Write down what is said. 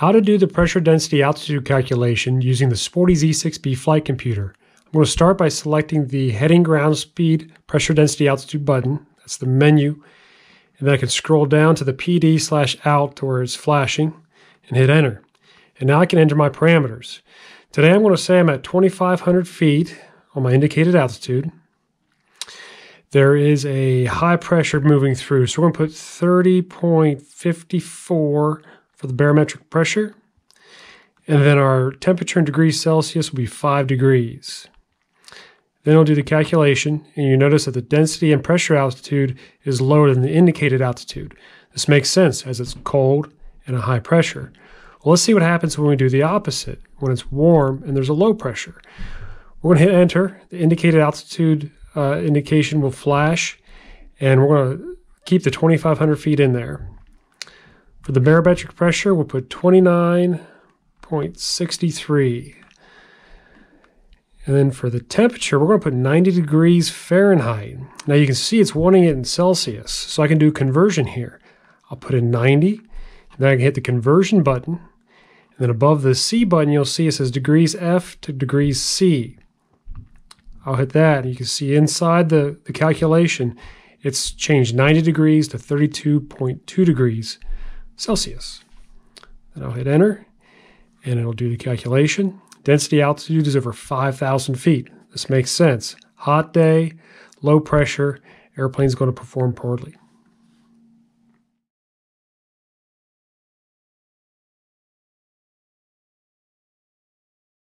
how to do the pressure density altitude calculation using the Sporty's E6B flight computer. I'm going to start by selecting the heading ground speed pressure density altitude button. That's the menu. And then I can scroll down to the PD/ALT to where it's flashing and hit enter. And now I can enter my parameters. Today I'm going to say I'm at 2,500 feet on my indicated altitude. There is a high pressure moving through, so we're going to put 30.54 for the barometric pressure. And then our temperature in degrees Celsius will be 5 degrees. Then I'll do the calculation, and you notice that the density and pressure altitude is lower than the indicated altitude. This makes sense as it's cold and a high pressure. Well, let's see what happens when we do the opposite, when it's warm and there's a low pressure. We're going to hit enter. The indicated altitude indication will flash, and we're going to keep the 2,500 feet in there. For the barometric pressure, we'll put 29.63. And then for the temperature, we're going to put 90 degrees Fahrenheit. Now you can see it's wanting it in Celsius, so I can do conversion here. I'll put in 90, and then I can hit the conversion button. And then above the C button, you'll see it says degrees F to degrees C. I'll hit that, and you can see inside the calculation, it's changed 90 degrees to 32.2 degrees Celsius. Then I'll hit enter, and it'll do the calculation. Density altitude is over 5,000 feet. This makes sense. Hot day, low pressure, airplane's going to perform poorly.